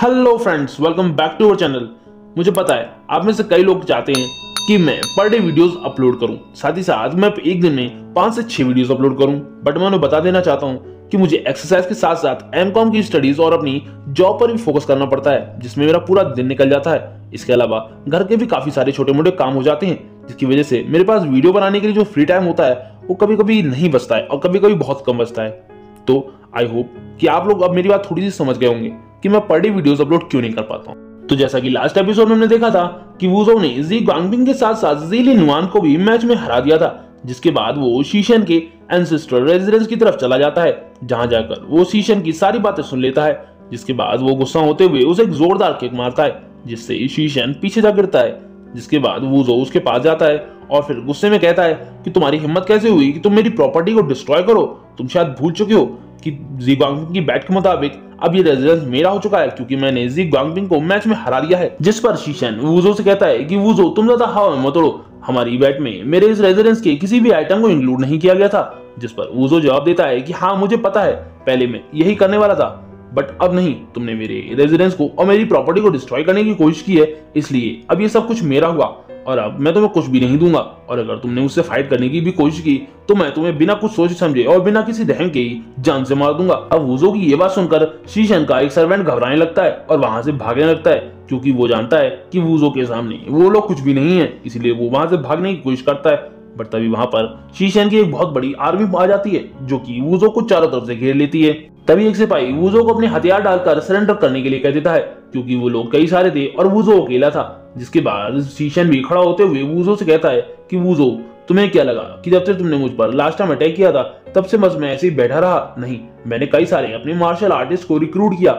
Hello friends, welcome back to our channel. मुझे पता है आप में से कई लोग चाहते हैं कि मैं पर डे वीडियोस अपलोड करूं, साथ ही साथ मैं एक दिन में 5 से 6 वीडियोस अपलोड करूं। बट मैं उन्हें बता देना चाहता हूं कि मुझे एक्सरसाइज के साथ साथ एमकॉम की स्टडीज और अपनी जॉब पर भी फोकस करना पड़ता है, जिसमें मेरा पूरा दिन निकल जाता है। इसके अलावा घर के भी काफी सारे छोटे मोटे काम हो जाते हैं, जिसकी वजह से मेरे पास वीडियो बनाने के लिए जो फ्री टाइम होता है वो कभी कभी नहीं बचता है और कभी कभी बहुत कम बचता है। तो आई होप कि आप लोग अब मेरी बात थोड़ी सी समझ गए होंगे कि मैं पर डे वीडियोस अपलोड क्यों नहीं कर पाता हूं। तो जैसा कि लास्ट एपिसोड में हमने देखा था कि वुजोउ ने जी ग्वांगपिंग के साथ साथ जी लिनवान को भी मैच में हरा दिया था, जिसके बाद वो शीशन के एंसेस्ट्रल रेजिडेंस की तरफ चला जाता है, जहां जाकर वो शीशन की सारी बातें सुन लेता है। जिसके बाद वो गुस्सा होते हुए उसे एक जोरदार किक मारता है, जिससे शीशन पीछे जा गिरता है। जिसके बाद वुजोउ उसके पास जाता है और फिर गुस्से में कहता है कि तुम्हारी हिम्मत कैसे हुई कि तुम मेरी प्रॉपर्टी को डिस्ट्रॉय करो। तुम शायद भूल चुके हो कि जी ग्वांगपिंग की बैट के मुताबिक अब ये रेजिडेंस मेरा हो चुका है, क्योंकि मैंने जी ग्वांगपिंग को मैच में हरा दिया है। जिस पर शीशन वुजोउ से कहता है कि वुजोउ तुम ज्यादा हवा में मत उड़ो, हमारी बैट में मेरे इस रेजिडेंस के किसी भी आइटम को इंक्लूड नहीं किया गया था। जिस पर वुजोउ जवाब देता है कि हाँ मुझे पता है, पहले मैं यही करने वाला था, बट अब नहीं। तुमने मेरे रेजिडेंस को और मेरी प्रॉपर्टी को डिस्ट्रॉय करने की कोशिश की है, इसलिए अब ये सब कुछ मेरा हुआ और अब मैं तुम्हें कुछ भी नहीं दूंगा। और अगर तुमने उससे फाइट करने की भी कोशिश की तो मैं तुम्हें बिना कुछ सोचे समझे और बिना किसी रहम के ही जान से मार दूंगा। अब वुजोउ की ये बात सुनकर शीशन का एक सर्वेंट घबराने लगता है और वहां से भागने लगता है, क्योंकि वो जानता है कि वुजोउ के सामने वो लोग कुछ भी नहीं है, इसलिए वो वहां से भागने की कोशिश करता है। बट तभी वहां पर शीशन की एक बहुत बड़ी आर्मी आ जाती है, जो कि वुजोउ को चारों तरफ से घेर लेती है। तभी एक सिपाही वुजोउ को अपने हथियार डालकर सरेंडर करने के लिए कह देता है, क्योंकि वो लोग कई सारे थे और वुजोउ अकेला था। जिसके बाद शीशन भी खड़ा होते हुए वुजोउ से कहता है कि वुजोउ तुम्हें क्या लगा कि जब से तुमने मुझ पर लास्ट टाइम अटैक किया था तब से बस मैं ऐसे ही बैठा रहा? नहीं, मैंने कई सारे अपने मार्शल आर्टिस्ट को रिक्रूट किया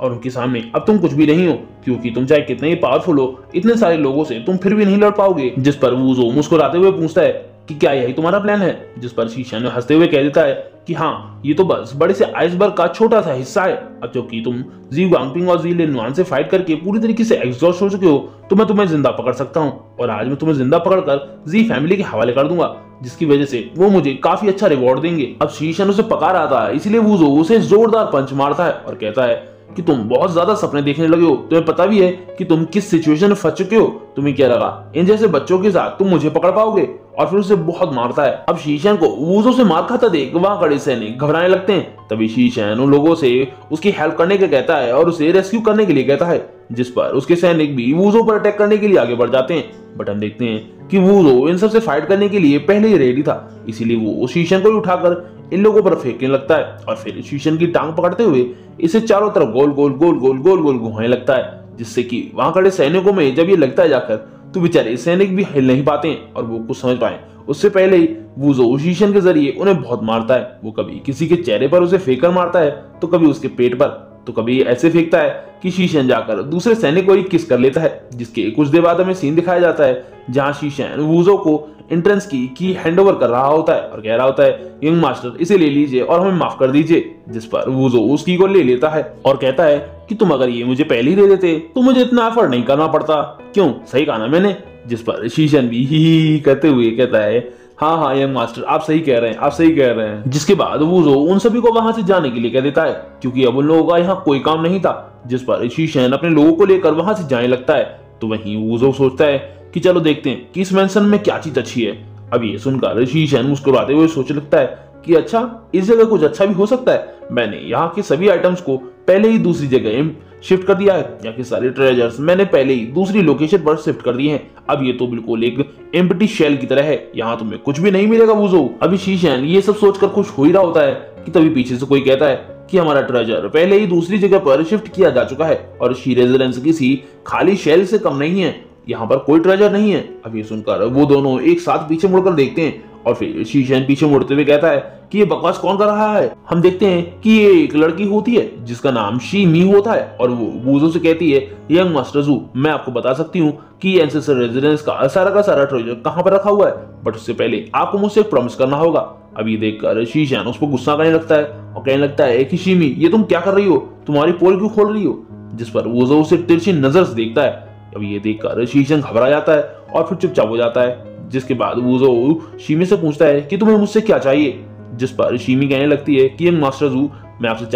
और उनके सामने अब तुम कुछ भी नहीं हो, क्योंकि तुम चाहे कितने ही पावरफुल हो, इतने सारे लोगों से तुम फिर भी नहीं लड़ पाओगे। जिस पर वुजोउ मुस्कुराते हुए पूछता है कि क्या यही तुम्हारा प्लान है? जिस पर शीशन हंसते हुए कह देता है कि हाँ, ये तो बस बड़े से आइसबर्ग का छोटा सा हिस्सा है। अब क्योंकि तुम जी ग्वांगपिंग और जी लिनवान से फाइट करके पूरी तरीके से एग्जॉस्ट हो चुके हो, तो मैं तुम्हें जिंदा पकड़ सकता हूँ और आज मैं तुम्हें जिंदा पकड़कर जी फैमिली के हवाले कर दूंगा, जिसकी वजह से वो मुझे काफी अच्छा रिवॉर्ड देंगे। अब शीशन उसे पका रहा था, इसलिए वुजोउ उसे जोरदार पंच मारता है और कहता है कि तुम बहुत ज्यादा सपने देखने लगे हो, तुम्हें पता भी है कि तुम किस सिचुएशन में फंस चुके हो। तुम्हें क्या लगा इन जैसे बच्चों के साथ तुम मुझे पकड़ पाओगे? और फिर उसे बहुत मारता है। अब शीशन को वुजोउ से मार खाता देख वहां खड़े सैनिक घबराने लगते हैं। तभी शीशन उन लोगों से उसकी हेल्प करने के कहता है और उसे रेस्क्यू करने के लिए कहता है, जिस पर उसके सैनिक भी वुजोउ पर अटैक करने के लिए आगे बढ़ जाते हैं। बट हम देखते हैं कि वुजोउ इन सब से फाइट करने के लिए पहले ही रेडी था, इसीलिए वो शीशन को उठाकर इन लोगों पर फेंकने लगता है और फिर शीशन की टांग पकड़ते हुए इसे चारों तरफ गोल गोल गोल गोल गोल गोल घुमाने लगता है, जिससे कि वहां खड़े सैनिकों में जब ये लगता है जाकर तो बेचारे सैनिक भी हिल नहीं पाते हैं और वो कुछ समझ पाए उससे पहले ही वुजोउ शीशन के जरिए उन्हें बहुत मारता है। वो कभी किसी के चेहरे पर उसे फेंक कर मारता है, तो कभी उसके पेट पर, तो कभी ऐसे फेंकता है कि शीशन जाकर दूसरे सैनिक को ही किस कर लेता है। जिसके कुछ देर बाद हमें सीन दिखाया जाता है जहां शीशन वुजोउ को एंट्रेंस की हैंडओवर कर रहा होता है और कह रहा होता है, यंग मास्टर इसे ले लीजिए और हमें माफ कर दीजिए। जिस पर वुजोउ उस की को ले लेता है और कहता है कि तुम अगर ये मुझे पहले ही दे देते तो मुझे इतना एफर्ट नहीं करना पड़ता, क्यों सही कहा ना मैंने? जिस पर शीशन भी ही कहते हुए कहता है, हाँ हाँ यंग मास्टर आप सही कह रहे हैं, आप सही कह रहे हैं। जिसके बाद वुजोउ उन सभी को वहां से जाने के लिए कह देता है, क्योंकि अब उन लोगों का यहाँ कोई काम नहीं था। जिस पर शीशन अपने लोगों को लेकर वहां से जाने लगता है। तो वहीं वुजोउ सोचता है कि चलो देखते हैं कि इस मेंशन में क्या चीज अच्छी है। अब ये सुनकर शीशन मुस्कुराते हुए सोचने लगता है कि अच्छा, इस जगह कुछ अच्छा भी हो सकता है। मैंने यहाँ के सभी आइटम्स को पहले ही दूसरी जगह शिफ्ट कर दिया है, यहाँ के सारे ट्रेजर्स मैंने पहले ही दूसरी लोकेशन पर शिफ्ट कर दिए हैं। अब ये तो बिल्कुल एक एम्प्टी शेल की तरह है, यहाँ तुम्हें कुछ भी नहीं मिलेगा वुजोउ। अभी शीशन ये सब सोचकर खुश हो ही रहा होता है कि तभी पीछे से कोई कहता है कि हमारा ट्रेजर पहले ही दूसरी जगह पर शिफ्ट किया जा चुका है और शी रेजिडेंस किसी खाली शेल से कम नहीं है, यहाँ पर कोई ट्रेजर नहीं है। अब ये सुनकर वो दोनों एक साथ पीछे मुड़कर देखते हैं और फिर शीशन पीछे मुड़ते हुए कहता है कि ये बकवास कौन कर रहा है? हम देखते हैं कि ये एक लड़की होती है जिसका नाम शी मी होता है और वो वुजोउ से कहती है, यंग मास्टर जू मैं आपको बता सकती हूँ कि एंसेस्टर रेजिडेंस का सारा ट्रेजर कहाँ पर रखा हुआ है, बट उससे पहले आपको मुझसे प्रॉमिस करना होगा। अब ये देखकर शीशन उस पर गुस्सा करने लगता है और कहने लगता है कि शी मी ये तुम क्या कर रही हो, तुम्हारी पोल क्यों खोल रही हो? जिस पर वुजोउ उसे तिरछी नजर से देखता है। अब ये देखकर शीशन घबरा जाता है और फिर चुपचाप हो जाता है। जिसके बाद वुजोउ शीमी से पूछता है कि तुम्हें मुझसे क्या चाहिए? जिस पर शीमी कहने लगती है कि यंग मास्टर जू मैं आपसे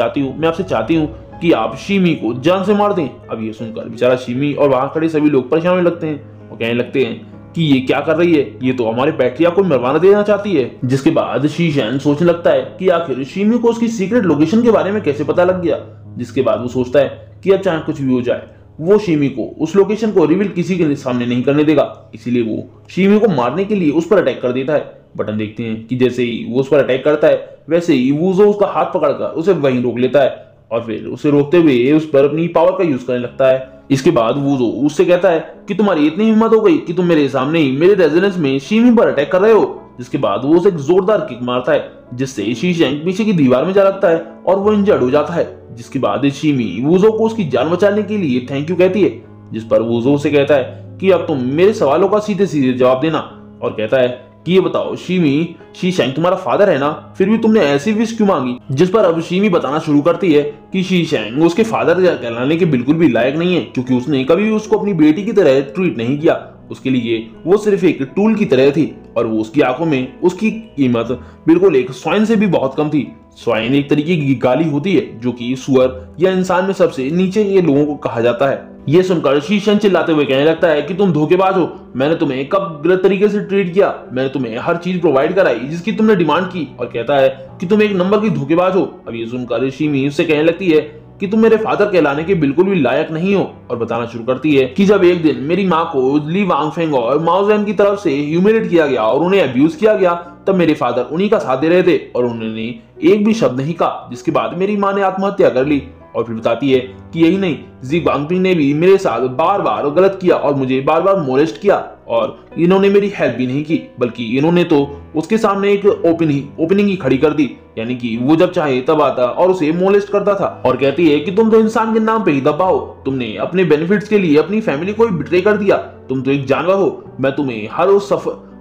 चाहती हूँ कि आप शिमी को जान से मार दें। अब ये सुनकर बेचारा शिमी और वहां खड़े सभी लोग परेशान होने लगते हैं और कहने लगते हैं कि ये क्या कर रही है, ये तो हमारे पैट्रिया को मरवाना देना चाहती है। जिसके बाद शीशैन सोचने लगता है कि आखिर शिमी को उसकी सीक्रेट लोकेशन के बारे में कैसे पता लग गया। जिसके बाद वो सोचता है कि अब चाहे कुछ भी हो जाए वो शिमी को उस लोकेशन को रिवील किसी के सामने नहीं करने देगा, इसीलिए वो शिमी को मारने के लिए उस पर अटैक कर देता है। बटन देखते हैं कि जैसे ही वो उस पर अटैक करता है वैसे ही वूज़ो उसका हाथ पकड़कर उसे वहीं रोक लेता है और फिर उसे रोकते हुए उस पर अपनी पावर का यूज करने लगता है। इसके बाद वूज़ो उससे कहता है कि तुम्हारी इतनी हिम्मत हो गई कि तुम मेरे सामने ही मेरे रेजिडेंस में शिमी पर अटैक कर रहे हो। जिसके बाद वो उसे एक जोरदार किक मारता है जिससे शीशैंग पीछे की दीवार में जा लगता है और वो इंजर्ड हो जाता है। जिसके बाद शिमी वूज़ो को उसकी जान बचाने के लिए थैंक यू कहती है, जिस पर वूज़ो से कहता है कि अब तुम मेरे सवालों का सीधे सीधे जवाब देना और कहता है कि ये बताओ शिमी, शीशैंग तुम्हारा फादर है ना, फिर भी तुमने ऐसी विश क्यों मांगी। जिस पर अब शिमी बताना शुरू करती है कि शीशैंग उसके फादर कहलाने के बिल्कुल भी लायक नहीं है क्योंकि उसने कभी उसको अपनी बेटी की तरह ट्रीट नहीं किया, उसके लिए वो सिर्फ एक टूल की तरह थी और वो उसकी आंखों में उसकी कीमत बिल्कुल एक स्वाइन से भी बहुत कम थी। स्वाइन एक तरीके की गाली होती है जो कि सुअर या इंसान में सबसे नीचे ये लोगों को कहा जाता है। ये सुनकर शीशैन चिल्लाते हुए कहने लगता है कि तुम धोखेबाज हो, मैंने तुम्हें कब गलत तरीके से ट्रीट किया, मैंने तुम्हें हर चीज प्रोवाइड कराई जिसकी तुमने डिमांड की और कहता है कि तुम एक नंबर की धोखेबाज हो। अब ये सुनकर शिमी उससे कहने लगती है कि तुम मेरे फादर कहलाने के बिल्कुल भी लायक नहीं हो और बताना शुरू करती है कि जब एक दिन मेरी माँ को ली वांगफेंग और माओ ज़ेन की तरफ से ह्यूमिलेट किया गया और उन्हें अब्यूज किया गया तब मेरे फादर उन्हीं का साथ दे रहे थे और उन्होंने एक भी शब्द नहीं कहा। जिसके बाद मेरी माँ ने आत्महत्या कर ली और फिर बताती है कि यही नहीं, जी वांगफेंग ने भी मेरे साथ बार बार गलत किया और मुझे बार बार मोलेस्ट किया और इन्होंने मेरी हेल्प भी नहीं की बल्कि इन्होंने तो उसके सामने एक ओपनिंग ही खड़ी कर दी, यानी कि वो जब चाहे तब आता और उसे मोलेस्ट करता था। और कहती है कि तुम तो इंसान के नाम पे ही दबाओ, तुमने अपने बेनिफिट्स के लिए अपनी फैमिली को ही बिट्रे कर दिया, तुम तो एक जानवर हो। मैं तुम्हें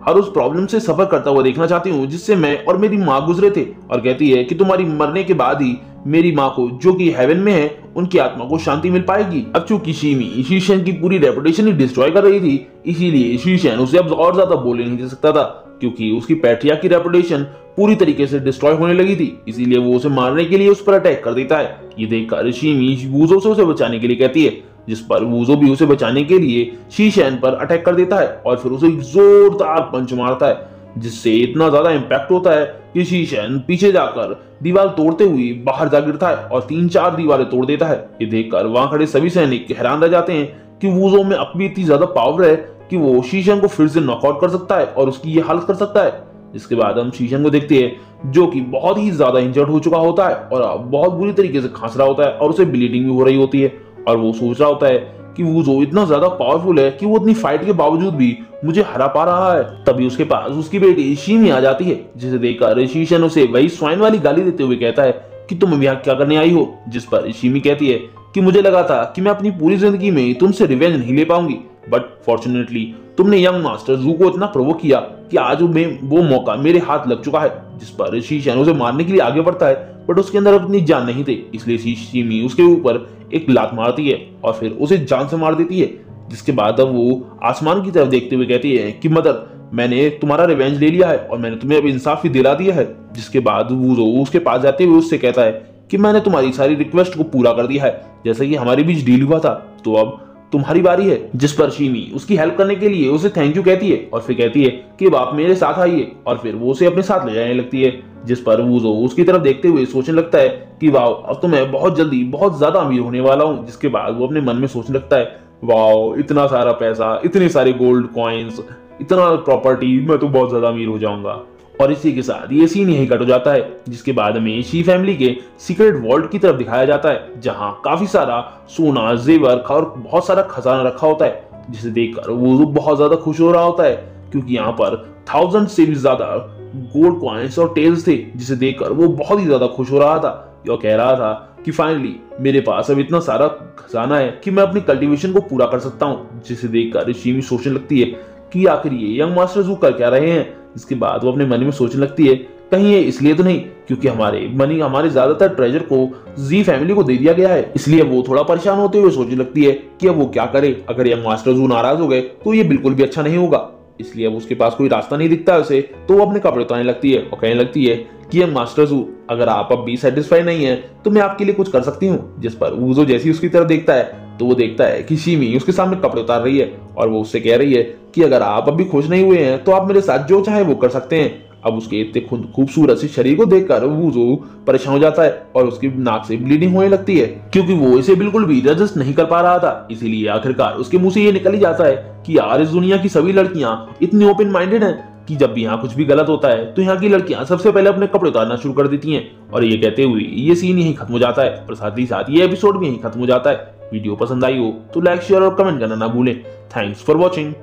हर उस प्रॉब्लम से सफर करता हुआ देखना चाहती हूँ जिससे मैं और मेरी माँ गुजरे थे। और कहती है कि तुम्हारी मरने के बाद ही मेरी माँ को जो कि हेवन में है उनकी आत्मा को शांति मिल पाएगी। अब चूंकि शिमी शीशैन की पूरी रेपुटेशन ही डिस्ट्रॉय कर रही थी इसीलिए शीशैन उसे अब और ज्यादा बोले नहीं दे सकता था क्योंकि उसकी पैट्रिया की रेपुटेशन पूरी तरीके से डिस्ट्रॉय होने लगी थी, इसीलिए वो उसे मारने के लिए उस पर अटैक कर देता है। ये देखकर शिमी वूज़ो से उसे बचाने के लिए कहती है, जिस पर वूज़ो भी उसे बचाने के लिए शीशैन पर अटैक कर देता है और फिर उसे जोरदार पंच मारता है जिससे इतना ज्यादा इम्पैक्ट होता है कि शीशैन पीछे जाकर दीवार तोड़ते हुए बाहर जा गिरता है और 3-4 दीवारें तोड़ देता है। ये देखकर वहां खड़े सभी सैनिक हैरान रह जाते हैं कि वूज़ो में अब भी इतनी ज्यादा पावर है कि वो शीशैन को फिर से नॉकआउट कर सकता है और उसकी ये हालत कर सकता है। इसके बाद हम शीशैन को देखते हैं जो कि बहुत ही ज्यादा इंजर्ड हो चुका होता है और अब बहुत बुरी तरीके से खांस रहा होता है और उसे ब्लीडिंग भी हो रही होती है और वो सोच रहा होता है कि वूज़ो इतना ज्यादा पावरफुल है कि वो इतनी फाइट के बावजूद भी मुझे हरा पा रहा है। तभी उसके पास उसकी बेटी शिमी आ जाती है जिसे देखकर शीशैन उसे वही स्वाइन वाली गाली देते हुए कहता है कि तुम यहाँ क्या करने आई हो। जिस पर शिमी कहती है कि मुझे लगा था कि मैं अपनी पूरी जिंदगी में तुमसे रिवेंज नहीं ले पाऊंगी, बट फॉर्चुनेटली तुमने यंग मास्टर जू को इतना प्रोवोक किया कि आज वो मौका मेरे हाथ लग चुका है। जिस पर शीशैन उसे मारने के लिए आगे बढ़ता है बट उसके अंदर अपनी जान नहीं थी, इसलिए शिमी उसके ऊपर एक लात मारती है और फिर उसे जान से मार देती है। जिसके बाद अब वो आसमान की तरफ देखते हुए कहती है कि मदर, मैंने तुम्हारा रिवेंज ले लिया है और मैंने तुम्हें अब इंसाफ भी दिला दिया है। जिसके बाद वो उसके पास जाते हुए उससे कहता है कि मैंने तुम्हारी सारी रिक्वेस्ट को पूरा कर दिया है जैसा कि हमारे बीच डील हुआ था, तो अब तुम्हारी बारी है। जिस पर शिमी उसकी हेल्प करने के लिए उसे थैंक यू कहती है और फिर कहती है कि अब आप मेरे साथ आइए और फिर वो उसे अपने साथ ले जाने लगती है। जिस पर वूज़ो उसकी तरफ देखते हुए सोचने लगता है कि वाओ, अब तो मैं बहुत जल्दी बहुत ज्यादा अमीर होने वाला हूँ। जिसके बाद वो अपने मन में सोचने लगता है, वाओ इतना सारा पैसा, इतने सारे गोल्ड कॉइन्स, इतना प्रॉपर्टी, मैं तो बहुत ज्यादा अमीर हो जाऊंगा। और इसी के साथ ये सीन यही कट हो जाता है। जिसके बाद में शी फैमिली के सीक्रेट वॉल्ट की तरफ दिखाया जाता है जहां काफी सारा सोना, जेवर और बहुत सारा खजाना रखा होता है जिसे देखकर वो बहुत ज्यादा खुश हो रहा होता है क्योंकि यहाँ पर 1000 से भी ज्यादा गोल्ड कॉइन्स और टेल्स थे जिसे देखकर वो बहुत ही ज्यादा खुश हो रहा था और कह रहा था कि फाइनली मेरे पास अब इतना सारा खजाना है कि मैं अपनी कल्टीवेशन को पूरा कर सकता हूँ। जिसे देखकर शिमी सोचने लगती है कि आखिर ये यंग मास्टर जू कर क्या रहे हैं। इसके बाद वो अपने मन में सोचने लगती है कहीं ये इसलिए तो नहीं क्योंकि हमारे ज्यादातर ट्रेजर को जी फैमिली को दे दिया गया है, इसलिए वो थोड़ा परेशान होते हुए सोचने लगती है कि अब वो क्या करे। अगर यंग मास्टर जू नाराज हो गए तो ये बिल्कुल भी अच्छा नहीं होगा। इसलिए अब उसके पास कोई रास्ता नहीं दिखता उसे, तो वो अपने कपड़े उतारने लगती है और कहने लगती है कि मास्टर ज़ू, अगर आप अब भी सेटिस्फाई नहीं है तो मैं आपके लिए कुछ कर सकती हूँ। जिस पर वूज़ो जैसी उसकी तरफ देखता है तो वो देखता है कि शिमी उसके सामने कपड़े उतार रही है और वो उससे कह रही है कि अगर आप अभी खुश नहीं हुए हैं तो आप मेरे साथ जो चाहे वो कर सकते हैं। अब उसके इतने खूबसूरत से शरीर को देखकर वूज़ो परेशान हो जाता है और उसकी नाक से ब्लीडिंग होने लगती है क्योंकि वो इसे बिल्कुल भी रजिस्ट नहीं कर पा रहा था। इसीलिए आखिरकार उसके मुंह से ये निकल ही जाता है कि यार, इस दुनिया की सभी लड़कियां इतनी ओपन माइंडेड हैं कि जब भी यहाँ कुछ भी गलत होता है तो यहाँ की लड़कियां सबसे पहले अपने कपड़े उतारना शुरू कर देती हैं। और ये कहते हुए ये सीन यहीं खत्म हो जाता है और साथ ही साथ ये एपिसोड भी यहीं खत्म हो जाता है। वीडियो पसंद आई हो तो लाइक, शेयर और कमेंट करना ना भूलें। Thanks for watching.